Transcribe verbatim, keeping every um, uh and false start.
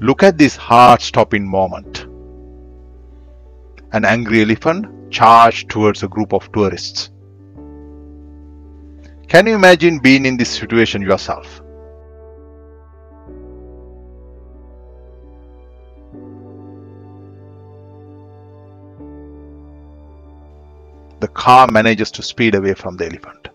Look at this heart-stopping moment. An angry elephant charged towards a group of tourists. Can you imagine being in this situation yourself? The car manages to speed away from the elephant.